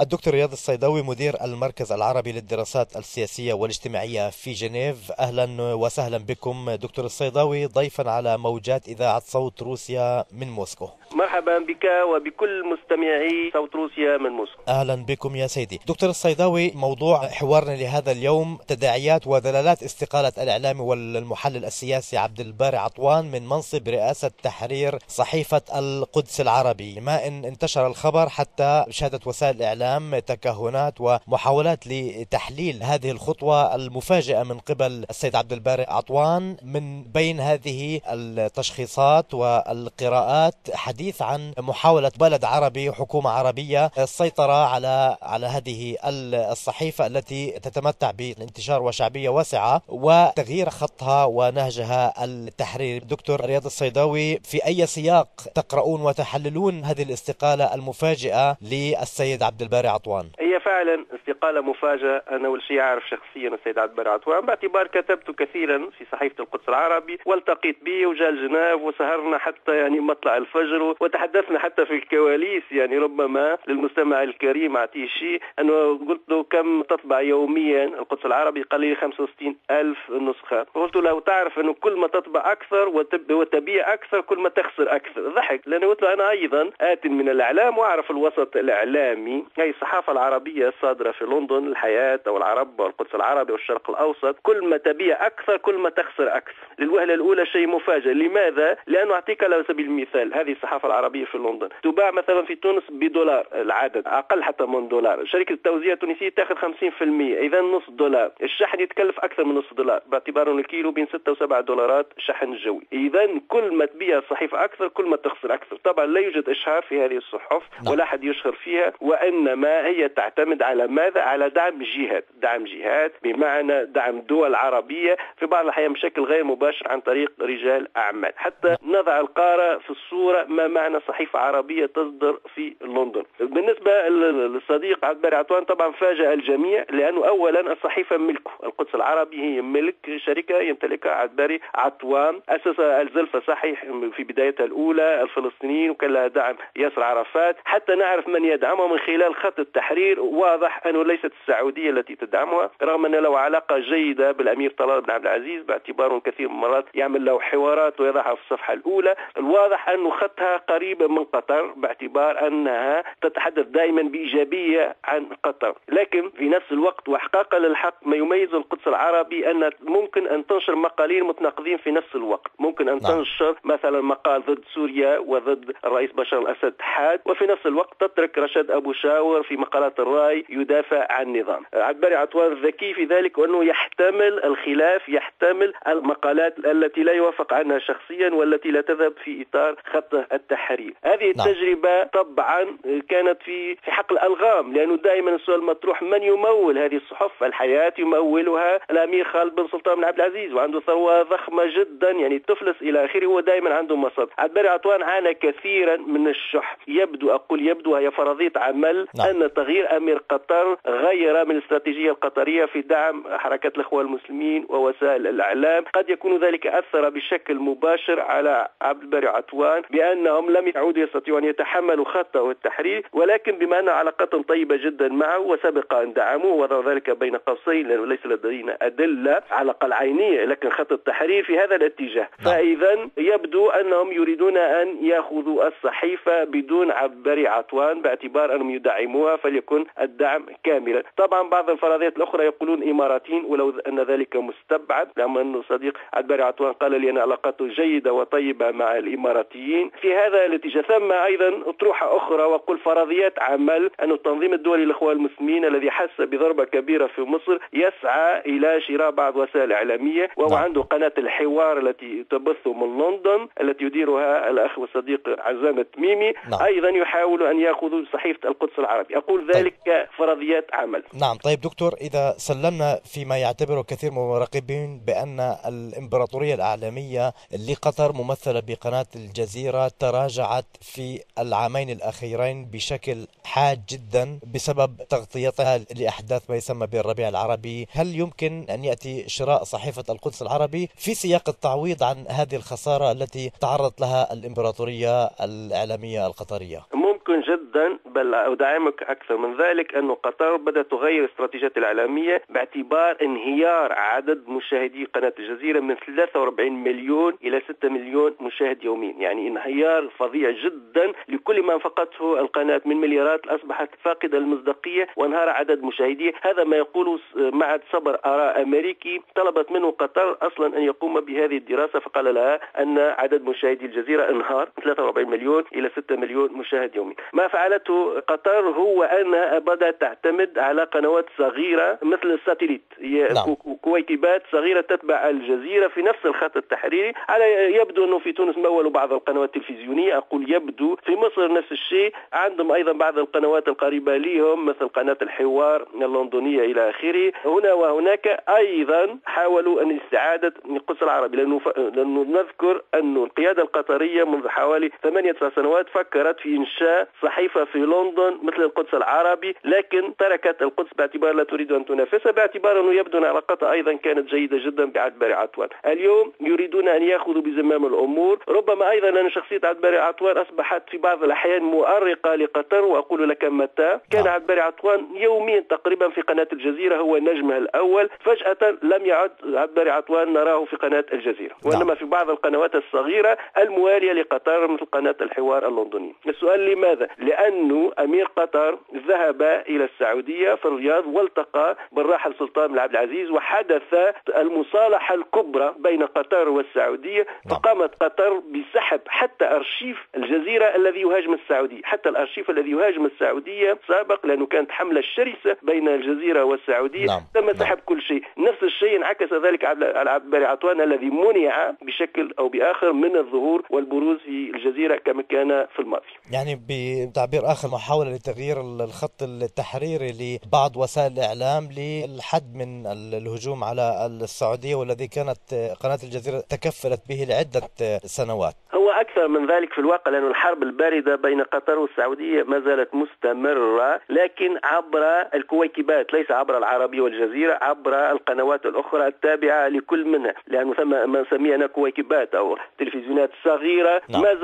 الدكتور رياض الصيداوي مدير المركز العربي للدراسات السياسية والاجتماعية في جنيف. أهلا وسهلا بكم دكتور الصيداوي، ضيفا على موجات إذاعة صوت روسيا من موسكو. مرحبا بك وبكل مستمعي صوت روسيا من موسكو. أهلا بكم يا سيدي. دكتور الصيداوي، موضوع حوارنا لهذا اليوم تداعيات ودلالات استقالة الإعلامي والمحلل السياسي عبد الباري عطوان من منصب رئاسة تحرير صحيفة القدس العربي، ما إن انتشر الخبر حتى شهدت وسائل الإعلام تكهنات ومحاولات لتحليل هذه الخطوة المفاجئة من قبل السيد عبد الباري عطوان. من بين هذه التشخيصات والقراءات حديث عن محاولة بلد عربي، حكومة عربية، السيطرة على هذه الصحيفة التي تتمتع بانتشار وشعبية واسعة وتغيير خطها ونهجها التحرير. دكتور رياض الصيداوي، في أي سياق تقرؤون وتحللون هذه الاستقالة المفاجئة للسيد عبد الباري عطوان؟ هي فعلا استقالة مفاجئة. أنا أول شيء أعرف شخصيا السيد عبد الباري عطوان باعتبار كتبت كثيرا في صحيفة القدس العربي والتقيت به وجاء لجنيف وسهرنا حتى مطلع الفجر وتحدثنا حتى في الكواليس. ربما للمستمع الكريم أعطيه شيء، أنه قلت له كم تطبع يوميا القدس العربي؟ قال لي 65,000 نسخة. قلت له تعرف أنه كل ما تطبع أكثر وتبيع أكثر كل ما تخسر أكثر. ضحك، لأن قلت له أنا أيضا آت من الإعلام وأعرف الوسط الإعلامي، أي الصحافة العربية الصادرة في لندن، الحياة أو العرب والقدس العربي والشرق الأوسط، كل ما تبيع أكثر كل ما تخسر أكثر. للوهلة الأولى شيء مفاجئ. لماذا؟ لأنه أعطيك على سبيل المثال، هذه الصحافة العربية في لندن تباع مثلا في تونس بدولار العدد، أقل حتى من دولار. شركة التوزيع التونسية تأخذ 50%، إذا نص دولار. الشحن يتكلف أكثر من نص دولار باعتبار أن الكيلو بين 6 و7 دولارات شحن جوي. إذا كل ما تبيع الصحيفة أكثر كل ما تخسر أكثر. طبعا لا يوجد إشهار في هذه الصحف ولا أحد يشهر فيها، وإنما هي تعتمد على ماذا؟ على دعم جهات بمعنى دعم دول عربية في بعض الأحيان بشكل غير مباشر عن طريق رجال أعمال، حتى نضع القارة في الصورة ما معنى صحيفة عربية تصدر في لندن. بالنسبة للصديق عبد الباري عطوان، طبعا فاجأ الجميع، لأنه أولا الصحيفة ملكه، القدس العربي هي ملك شركة يمتلكها عبد الباري عطوان، أسس الزلفة صحيح في بدايتها الأولى الفلسطينيين، وكان لها دعم ياسر عرفات، حتى نعرف من يدعمها من خلال خط التحرير. واضح أنه ليست السعودية التي تدعمها، رغم أن له علاقة جيدة بالأمير طلال بن عبد العزيز باعتباره كثير من المرات يعمل له حوارات ويضعها في الصفحة الأولى. الواضح أنه خطها قريب من قطر باعتبار أنها تتحدث دائما بإيجابية عن قطر، لكن في نفس الوقت وإحقاقا للحق ما يميز القدس العربي أن ممكن أن تنشر مقالين متناقضين في نفس الوقت. ممكن أن تنشر مثلا مقال ضد سوريا وضد الرئيس بشار الأسد حاد، وفي نفس الوقت تترك رشاد ابو شاور في مقالات الرأي يدافع عن النظام. عبد الباري عطوان ذكي في ذلك، وأنه يحتمل الخلاف، يحتمل المقالات التي لا يوافق عنها شخصيا والتي لا تذهب في إطار خط التحرير. هذه التجربة طبعا كانت في حقل الألغام، لأنه دائما السؤال مطروح، من يمول هذه الصحف؟ الحياة يمولها الأمير خالد بن سلطان بن عبد العزيز، وعنده ثروة ضخمة جدا تفلس إلى آخره، هو دائما عنده مصادر. عبد الباري عطوان عانى كثيرا من الشح. يبدو هي فرضية عمل أن تغيير أمير قطر غير من الاستراتيجية القطرية في دعم حركات الإخوان المسلمين ووسائل الإعلام. قد يكون ذلك أثر بشكل مباشر على عبد الباري عطوان، بأنهم لم يعودوا يستطيعوا أن يتحملوا خطه والتحرير، ولكن بما أن علاقتهم طيبة جدا معه وسبق أن دعموه، وضع ذلك بين قوسين لأنه ليس لدينا أدلة على الأقل عينية، لكن خط التحرير في هذا الاتجاه. فإذا يبدو أنهم يريدون أن يأخذوا الصحيفة بدون عبد الباري عطوان باعتبار أنهم يدعموها، فليكن الدعم كاملا. طبعا بعض الفرضيات الأخرى يقولون إماراتيين، ولو أن ذلك مستبعد، لما أن صديق عبد الباري عطوان قال لي أن علاقته جيدة وطيبة مع الإماراتيين في هذا الاتجاه. ثم أيضا أطروحة أخرى وقل فرضيات عمل، أن التنظيم الدولي للإخوان المسلمين الذي حس بضربة كبيرة في مصر يسعى إلى شراء بعض وسائل إعلامية، وهو عنده قناة الحوار التي تبث من لندن التي يديرها الأخ والصديق عزامه ميمي، أيضا يحاول أن يأخذوا صحيفة القدس العربي. أقول ذلك كفرضيات عمل. طيب دكتور، إذا سلمنا فيما يعتبره كثير من المراقبين بأن الإمبراطورية الإعلامية لقطر ممثلة بقناة الجزيرة تراجعت في العامين الأخيرين بشكل حاد جدا بسبب تغطيتها لأحداث ما يسمى بالربيع العربي، هل يمكن أن يأتي شراء صحيفة القدس العربي في سياق التعويض عن هذه الخسارة التي تعرضت لها الإمبراطورية الإعلامية القطرية؟ ممكن جدا، بل أدعمك أكثر من ذلك أن قطر بدأت تغير استراتيجيتها الإعلامية باعتبار انهيار عدد مشاهدي قناة الجزيرة من 43 مليون إلى 6 مليون مشاهد يوميا، يعني انهيار فظيع جدا لكل ما انفقته القناة من مليارات أصبحت فاقدة المصداقية وانهار عدد مشاهديها. هذا ما يقوله معهد صبر آراء أمريكي، طلبت منه قطر أصلا أن يقوم بهذه الدراسة، فقال لها أن عدد مشاهدي الجزيرة انهار 43 مليون إلى 6 مليون مشاهد يومي. ما فعلته قطر هو أنها بدأت تعتمد على قنوات صغيرة مثل الساتيليت، هي كويكبات صغيرة تتبع الجزيرة في نفس الخط التحريري. على يبدو أنه في تونس مولوا بعض القنوات التلفزيونية، أقول يبدو، في مصر نفس الشيء، عندهم أيضا بعض القنوات القريبة لهم مثل قناة الحوار اللندنية إلى آخره. هنا وهناك أيضا حاولوا أن استعادة القدس العربي، لأنه نذكر أن القيادة القطرية منذ حوالي 8-9 سنوات فكرت في إنشاء صحيفة في لندن مثل القدس العربي، لكن تركت القدس باعتبار لا تريد أن تنافسها، باعتبار أنه يبدو أن علاقتها أيضا كانت جيدة جدا بعبد الباري عطوان. اليوم يريدون أن يأخذوا بزمام الأمور، ربما أيضا أن شخصية عبد الباري عطوان أصبحت في بعض الأحيان مؤرقة لقطر. وأقول لك متى كان عبد الباري عطوان يوميا تقريبا في قناة الجزيرة هو نجمها الأول، فجأة لم يعد عبد الباري عطوان نراه في قناة الجزيرة، وإنما في بعض القنوات الصغيرة الموالية لقطر مثل قناة الحوار اللندنية. السؤال لماذا؟ لأنه أمير قطر ذهب إلى السعودية في الرياض والتقى بالراحل سلطان بن عبد العزيز، وحدث المصالحة الكبرى بين قطر والسعودية، فقامت قطر بسحب حتى أرشيف الجزيرة الذي يهاجم السعودية، حتى الأرشيف الذي يهاجم السعودية سابق، لأنه كانت حملة شرسة بين الجزيرة والسعودية، تم سحب كل شيء. نفس الشيء انعكس ذلك على عبد الباري عطوان الذي منع بشكل أو بآخر من الظهور والبروز في الجزيرة كما كان في الماضي. يعني بتعبير آخر محاولة لتغيير الخط التحريري لبعض وسائل الإعلام للحد من الهجوم على السعودية، والذي كانت قناة الجزيرة تكفلت به لعدة سنوات. هو أكثر من ذلك في الواقع، لأن الحرب الباردة بين قطر والسعودية ما زالت مستمرة، لكن عبر الكويكبات، ليس عبر العربية والجزيرة، عبر القنوات الأخرى التابعة لكل منها، لأنه ثم ما نسميها كويكبات أو تلفزيونات صغيرة. ما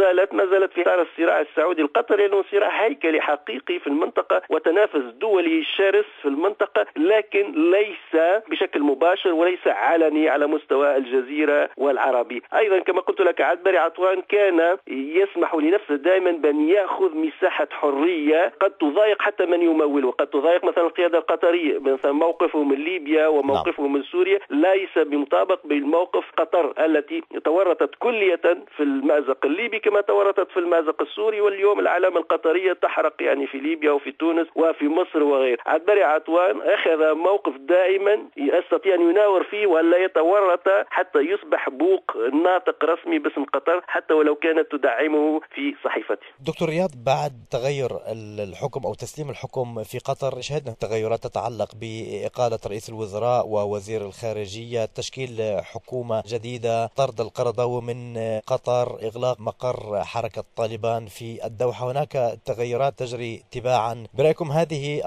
زالت في إطار الصراع السعودي القطري، لأنه صراع هيكلي حقيقي في المنطقة وتنافس دولي شرس في المنطقة، لكن ليس بشكل مباشر وليس علني على مستوى الجزيرة والعربي. أيضا كما قلت لك عبد الباري عطوان كان يسمح لنفسه دائما بأن يأخذ مساحة حرية قد تضايق حتى من يموله، قد تضايق مثلا القيادة القطرية، مثلا موقفه من ليبيا وموقفه من سوريا ليس بمطابق بالموقف قطر التي تورطت كلية في المأزق الليبي كما تورطت في المأزق السوري، واليوم العلامة القطرية تحرق يعني في ليبيا وفي تونس وفي مصر وغيره. عبد الباري عطوان أخذ موقف دائما يستطيع أن يناور فيه ولا يتورط حتى يصبح بوق ناطق رسمي باسم قطر، حتى ولو كانت تدعمه في صحيفته. دكتور رياض، بعد تغير الحكم أو تسليم الحكم في قطر شهدنا تغيرات تتعلق بإقالة رئيس الوزراء ووزير الخارجية، تشكيل حكومة جديدة، طرد القرضاوي من قطر، إغلاق مقر حركة طالبان في الدوحة، هناك تغيرات تجري تباعا. برأيكم هذه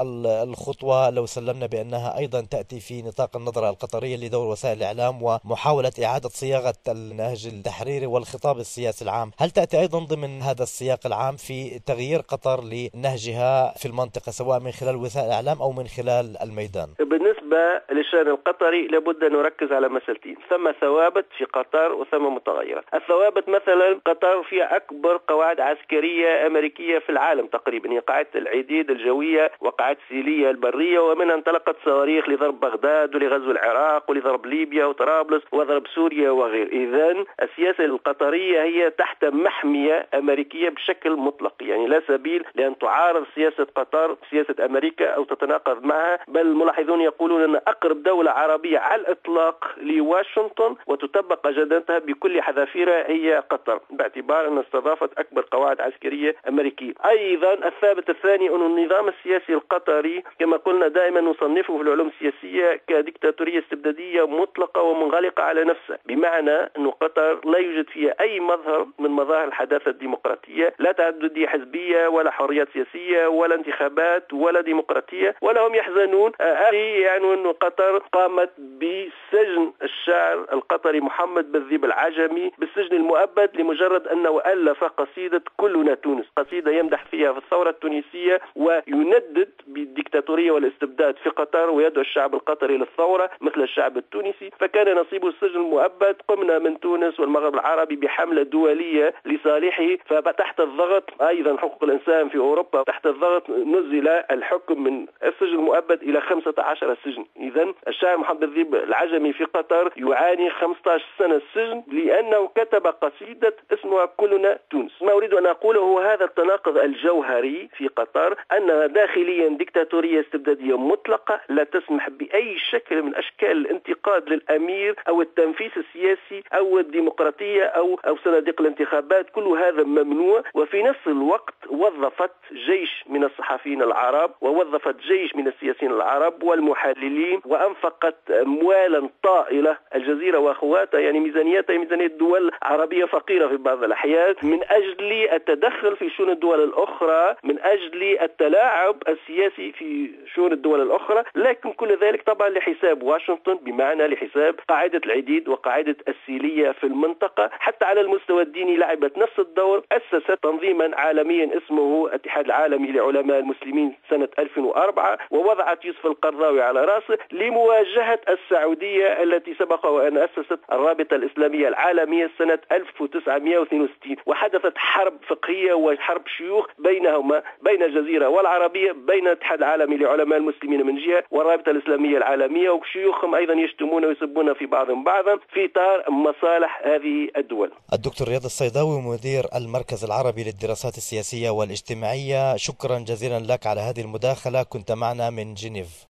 الخطوة لو سلمنا بأنها أيضا تأتي في نطاق النظرة القطرية لدور وسائل الإعلام ومحاولة إعادة صياغة النهج التحريري والخطاب السياسي العام، هل تأتي أيضا ضمن هذا السياق العام في تغيير قطر لنهجها في المنطقة سواء من خلال وسائل الإعلام أو من خلال الميدان؟ بالنسبة للشأن القطري لابد أن نركز على مسألتين، ثم ثوابت في قطر وثم متغيرات. الثوابت مثلا قطر فيها أكبر قواعد عسكرية أمريكية في العالم تقريبا، هي قاعدة العديد الجوية وقاعدة سيلية البرية، ومنها انطلقت صواريخ لضرب بغداد ولغزو العراق ولضرب ليبيا وطرابلس وضرب سوريا وغيره. إذن السياسة القطرية هي تحت محمية أمريكية بشكل مطلق، يعني لا سبيل لأن تعارض سياسة قطر سياسة أمريكا أو تتناقض معها، بل الملاحظون يقولون أن أقرب دولة عربية على الإطلاق لواشنطن وتطبق أجندتها بكل حذافيرها هي قطر، باعتبار أن استضافت أكبر قواعد عسكرية أمريكية. أيضا الثابت الثاني أن النظام السياسي القطري كما قلنا دائما نصنفه في العلوم السياسية كديكتاتورية استبدادية مطلقة ومنغلقة على نفسها، بمعنى أن قطر لا يوجد فيها أي مظهر من مظاهر الحداثة الديمقراطية، لا تعددية حزبية ولا حريات سياسية ولا انتخابات ولا ديمقراطية، ولا هم يحزنون. يعني أن قطر قامت بسجن الشاعر القطري محمد بن الذيب العجمي بالسجن المؤبد لمجرد أنه ألف قصيدة كلنا تونس، قصيدة يمدح فيها في الثورة التونسية ويندد بالدكتاتورية والاستبداد في قطر ويدعو الشعب القطري للثورة مثل الشعب التونسي، فكان نصيبه السجن المؤبد. قمنا من تونس والمغرب العربي بحملة دولية لصالحه، فتحت الضغط أيضا حقوق الإنسان في أوروبا، تحت الضغط نزل الحكم من السجن المؤبد إلى 15 سجن. إذن الشاعر محمد بن الذيب العجمي في قطر يعاني 15 سنة السجن لأنه كتب قصيدة اسمها كلنا تونس. ما أريد أن أقوله هو هذا التناقض الجوهري في قطر، أنها داخليا ديكتاتورية استبدادية مطلقة لا تسمح بأي شكل من أشكال الانتقاد للأمير أو التنفيذ السياسي أو الديمقراطية أو صناديق الانتخابات، كل هذا ممنوع. وفي نفس الوقت وظفت جيش من الصحفيين العرب ووظفت جيش من السياسيين العرب والمحللين وأنفقت أموالا طائلة. الجزيرة وأخواتها يعني ميزانيتها ميزانية دول عربية فقيرة في بعض الأحيان من أجل التدخل في شؤون الدول الأخرى، من أجل التلاعب السياسي في شؤون الدول الأخرى، لكن كل ذلك طبعا لحساب واشنطن، بمعنى لحساب قاعدة العديد وقاعدة السيلية في المنطقة. حتى على المستوى الديني لعبت نفس الدور، أسست تنظيما عالميا اسمه الاتحاد العالمي لعلماء المسلمين سنة 2004 ووضعت يوسف القرضاوي على رأسه لمواجهة السعودية التي سبق وأن أسست الرابطة الإسلامية العالمية سنة 1962، وحدثت حرب فقهية وحرب شيوخ بينهما، بين الجزيرة والعربية، بين الاتحاد العالمي لعلماء المسلمين من جهة والرابطة الإسلامية العالمية، وشيوخهم أيضا يشتمون ويسبون في بعضهم بعضا في إطار مصالح هذه الدول. الدكتور رياض الصيداوي مدير المركز العربي للدراسات السياسية والاجتماعية، شكرا جزيلا لك على هذه المداخلة، كنت معنا من جنيف.